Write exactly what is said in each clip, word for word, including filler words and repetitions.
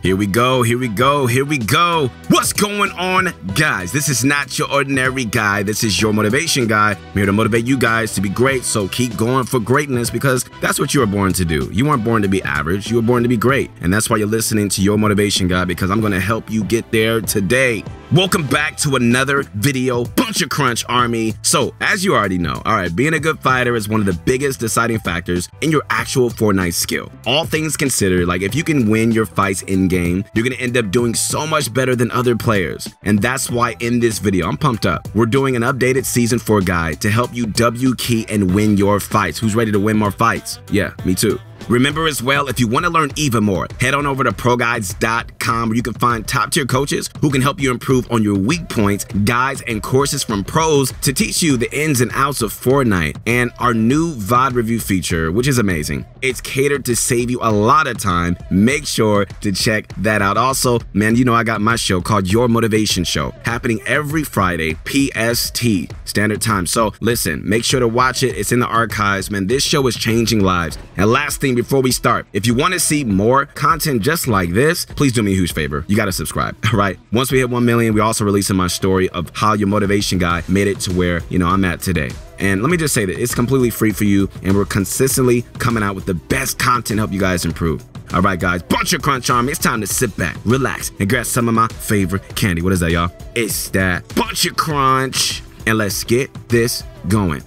Here we go, here we go, here we go. What's going on, guys? This is not your ordinary guy. This is your motivation guy. I'm here to motivate you guys to be great, so keep going for greatness because that's what you were born to do. You weren't born to be average. You were born to be great, and that's why you're listening to your motivation guy, because I'm going to help you get there today. Welcome back to another video, Bunch of Crunch Army. So, as you already know, all right, being a good fighter is one of the biggest deciding factors in your actual Fortnite skill. All things considered, like if you can win your fights in game, you're gonna end up doing so much better than other players. And that's why in this video, I'm pumped up. We're doing an updated season four guide to help you W-key and win your fights. Who's ready to win more fights? Yeah, me too. Remember as well, if you want to learn even more, head on over to Pro Guides dot com where you can find top-tier coaches who can help you improve on your weak points, guides, and courses from pros to teach you the ins and outs of Fortnite, and our new V O D review feature, which is amazing. It's catered to save you a lot of time. Make sure to check that out. Also, man, you know I got my show called Your Motivation Show happening every Friday, P S T, Standard Time. So listen, make sure to watch it. It's in the archives, man. This show is changing lives. And last thing, before we start, if you want to see more content just like this, please do me a huge favor. You got to subscribe, all right? Once we hit one million, we're also releasing my story of how your motivation guy made it to where, you know, I'm at today. And let me just say that it's completely free for you, and we're consistently coming out with the best content to help you guys improve. All right, guys, Bunch of Crunch Army, it's time to sit back, relax, and grab some of my favorite candy. What is that, y'all? It's that Bunch of Crunch, and let's get this going.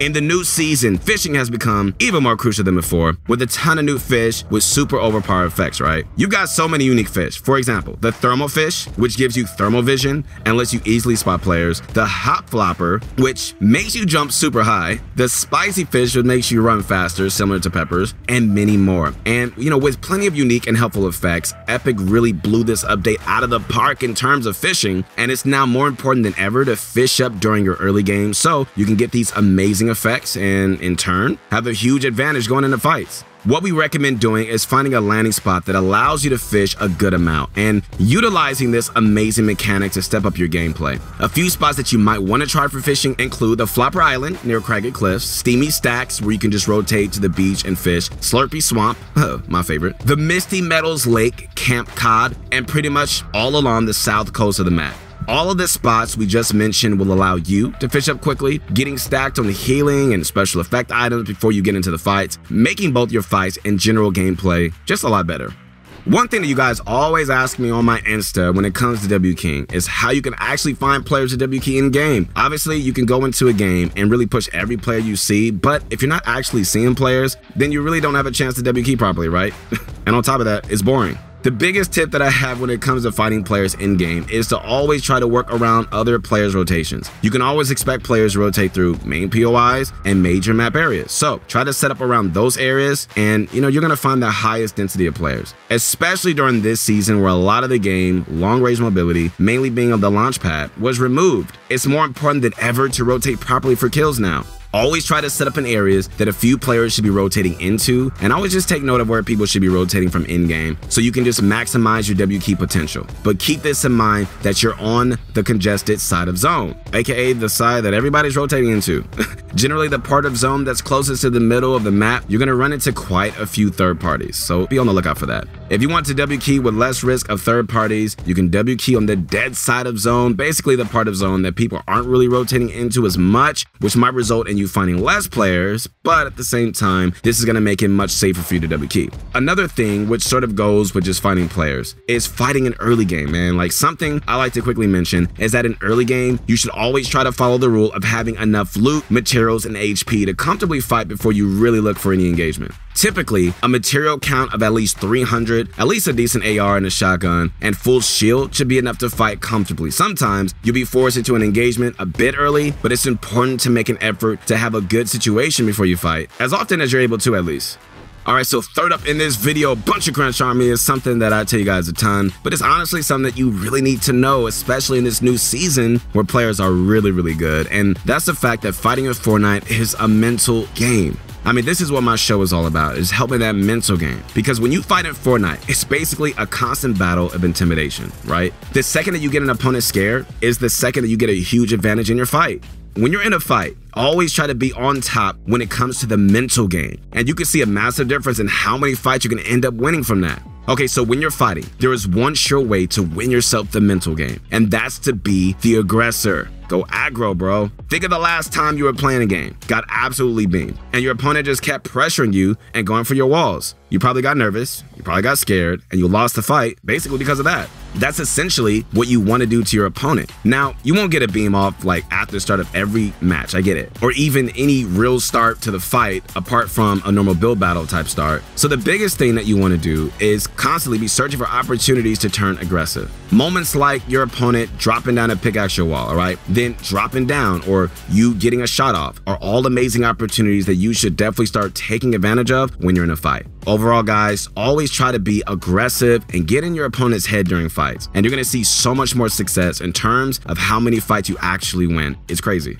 In the new season, fishing has become even more crucial than before, with a ton of new fish with super overpowered effects, right? You've got so many unique fish. For example, the thermal fish, which gives you thermal vision and lets you easily spot players. The hop flopper, which makes you jump super high. The spicy fish, which makes you run faster, similar to peppers, and many more. And, you know, with plenty of unique and helpful effects, Epic really blew this update out of the park in terms of fishing, and it's now more important than ever to fish up during your early game so you can get these amazing effects and, in turn, have a huge advantage going into fights. What we recommend doing is finding a landing spot that allows you to fish a good amount and utilizing this amazing mechanic to step up your gameplay. A few spots that you might want to try for fishing include the Flopper Island near Craggy Cliffs, Steamy Stacks where you can just rotate to the beach and fish, Slurpee Swamp, oh, my favorite, the Misty Meadows Lake, Camp Cod, and pretty much all along the south coast of the map. All of the spots we just mentioned will allow you to fish up quickly, getting stacked on the healing and special effect items before you get into the fights, making both your fights and general gameplay just a lot better. One thing that you guys always ask me on my Insta when it comes to W-keying is how you can actually find players to W-key in game. Obviously, you can go into a game and really push every player you see, but if you're not actually seeing players, then you really don't have a chance to W-key properly, right? And on top of that, it's boring. The biggest tip that I have when it comes to fighting players in-game is to always try to work around other players' rotations. You can always expect players to rotate through main P O Is and major map areas. So try to set up around those areas and, you know, you're going to find the highest density of players, especially during this season where a lot of the game, long-range mobility, mainly being of the launch pad, was removed. It's more important than ever to rotate properly for kills now. Always try to set up in areas that a few players should be rotating into, and always just take note of where people should be rotating from in-game so you can just maximize your W-key potential. But keep this in mind that you're on the congested side of zone, aka the side that everybody's rotating into. Generally, the part of zone that's closest to the middle of the map, you're going to run into quite a few third parties, so be on the lookout for that. If you want to W-key with less risk of third parties, you can W-key on the dead side of zone, basically the part of zone that people aren't really rotating into as much, which might result in you finding less players, but at the same time, this is going to make it much safer for you to W-key. Another thing, which sort of goes with just finding players, is fighting an early game, man. Like something I like to quickly mention is that in early game, you should always try to follow the rule of having enough loot, materials, and H P to comfortably fight before you really look for any engagement. Typically, a material count of at least three hundred, at least a decent A R and a shotgun, and full shield should be enough to fight comfortably. Sometimes you'll be forced into an engagement a bit early, but it's important to make an effort to have a good situation before you fight, as often as you're able to at least. All right, so third up in this video, Bunch of Crunch Army, is something that I tell you guys a ton, but it's honestly something that you really need to know, especially in this new season where players are really, really good. And that's the fact that fighting with Fortnite is a mental game. I mean, this is what my show is all about, is helping that mental game. Because when you fight in Fortnite, it's basically a constant battle of intimidation, right? The second that you get an opponent scared is the second that you get a huge advantage in your fight. when you're in a fight, always try to be on top when it comes to the mental game. And you can see a massive difference in how many fights you can end up winning from that. Okay, so when you're fighting, there is one sure way to win yourself the mental game, and that's to be the aggressor. Go aggro, bro. Think of the last time you were playing a game, got absolutely beamed, and your opponent just kept pressuring you and going for your walls. You probably got nervous, you probably got scared, and you lost the fight basically because of that. That's essentially what you want to do to your opponent. Now, you won't get a beam off like after the start of every match, I get it, or even any real start to the fight apart from a normal build battle type start. So the biggest thing that you want to do is constantly be searching for opportunities to turn aggressive. Moments like your opponent dropping down a pickaxe your wall, all right? Then dropping down or you getting a shot off are all amazing opportunities that you should definitely start taking advantage of when you're in a fight. Overall, guys, always try to be aggressive and get in your opponent's head during fights. And you're going to see so much more success in terms of how many fights you actually win. It's crazy.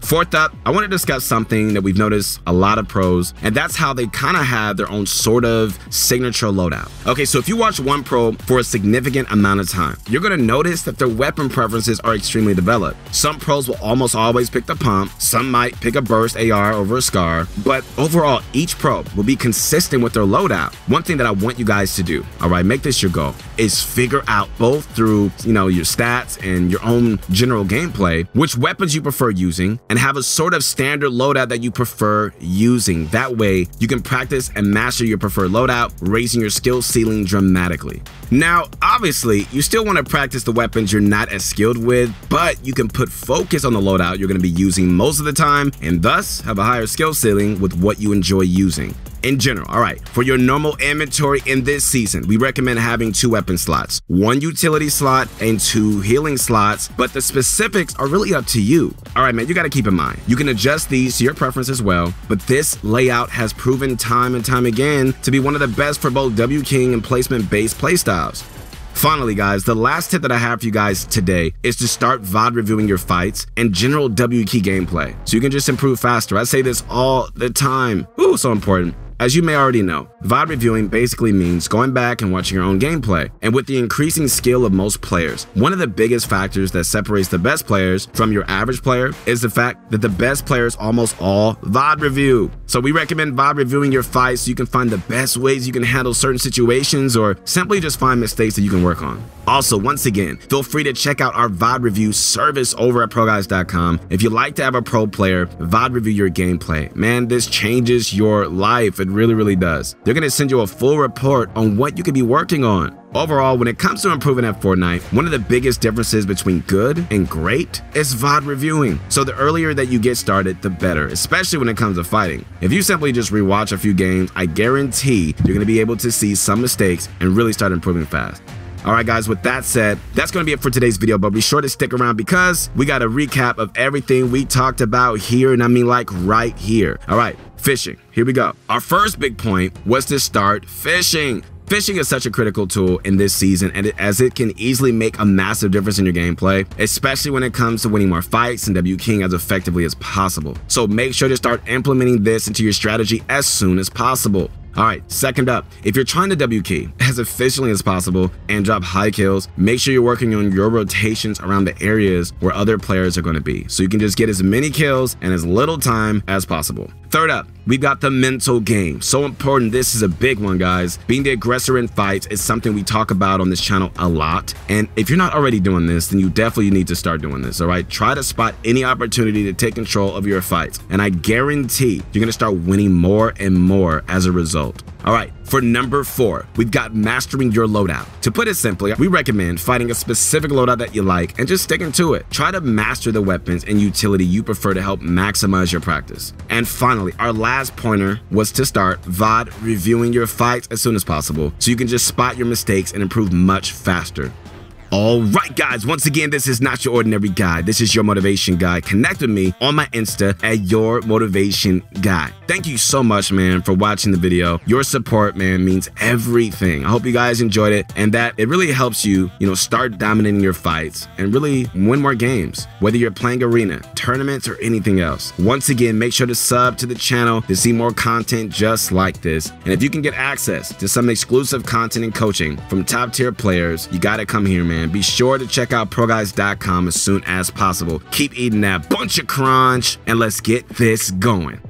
Fourth up, I want to discuss something that we've noticed a lot of pros, and that's how they kind of have their own sort of signature loadout. Okay, so if you watch one pro for a significant amount of time, you're going to notice that their weapon preferences are extremely developed. Some pros will almost always pick the pump, some might pick a burst A R over a SCAR, but overall, each pro will be consistent with their loadout. One thing that I want you guys to do, all right, make this your goal, is figure out both through, you know, your stats and your own general gameplay, which weapons you prefer using, and have a sort of standard loadout that you prefer using. That way, you can practice and master your preferred loadout, raising your skill ceiling dramatically. Now, obviously, you still want to practice the weapons you're not as skilled with, but you can put focus on the loadout you're going to be using most of the time and thus have a higher skill ceiling with what you enjoy using. In general, all right, for your normal inventory in this season, we recommend having two weapon slots, one utility slot and two healing slots, but the specifics are really up to you. All right, man, you gotta keep in mind, you can adjust these to your preference as well, but this layout has proven time and time again to be one of the best for both W-key and placement-based playstyles. Finally, guys, the last tip that I have for you guys today is to start V O D reviewing your fights and general W-key gameplay so you can just improve faster. I say this all the time. Ooh, so important. As you may already know, V O D reviewing basically means going back and watching your own gameplay. And with the increasing skill of most players, one of the biggest factors that separates the best players from your average player is the fact that the best players almost all V O D review. So we recommend V O D reviewing your fights so you can find the best ways you can handle certain situations or simply just find mistakes that you can work on. Also, once again, feel free to check out our V O D review service over at pro guides dot com. If you'd like to have a pro player V O D review your gameplay, man, this changes your life. It really, really does. They're going to send you a full report on what you could be working on. Overall, when it comes to improving at Fortnite, one of the biggest differences between good and great is V O D reviewing. So the earlier that you get started, the better, especially when it comes to fighting. If you simply just rewatch a few games, I guarantee you're going to be able to see some mistakes and really start improving fast. All right, guys, with that said, that's going to be it for today's video, but be sure to stick around because we got a recap of everything we talked about here, and I mean like right here. All right, fishing. Here we go. Our first big point was to start fishing. Fishing is such a critical tool in this season, and it, as it can easily make a massive difference in your gameplay, especially when it comes to winning more fights and W-keying as effectively as possible. So make sure to start implementing this into your strategy as soon as possible. All right, second up, if you're trying to W-key as efficiently as possible and drop high kills, make sure you're working on your rotations around the areas where other players are going to be so you can just get as many kills and as little time as possible. Third up, we've got the mental game. So important, this is a big one, guys. Being the aggressor in fights is something we talk about on this channel a lot. And if you're not already doing this, then you definitely need to start doing this, all right? Try to spot any opportunity to take control of your fights. And I guarantee you're gonna start winning more and more as a result. All right, for number four, we've got mastering your loadout. To put it simply, we recommend finding a specific loadout that you like and just sticking to it. Try to master the weapons and utility you prefer to help maximize your practice. And finally, our last pointer was to start V O D reviewing your fights as soon as possible so you can just spot your mistakes and improve much faster. All right, guys, once again, this is not your ordinary guy. This is your motivation guy. Connect with me on my Insta at Your Motivation Guy. Thank you so much, man, for watching the video. Your support, man, means everything. I hope you guys enjoyed it and that it really helps you, you know, start dominating your fights and really win more games, whether you're playing arena, tournaments, or anything else. Once again, make sure to sub to the channel to see more content just like this. And if you can get access to some exclusive content and coaching from top tier players, you got to come here, man. and be sure to check out pro guides dot com as soon as possible. Keep eating that bunch of crunch, and let's get this going.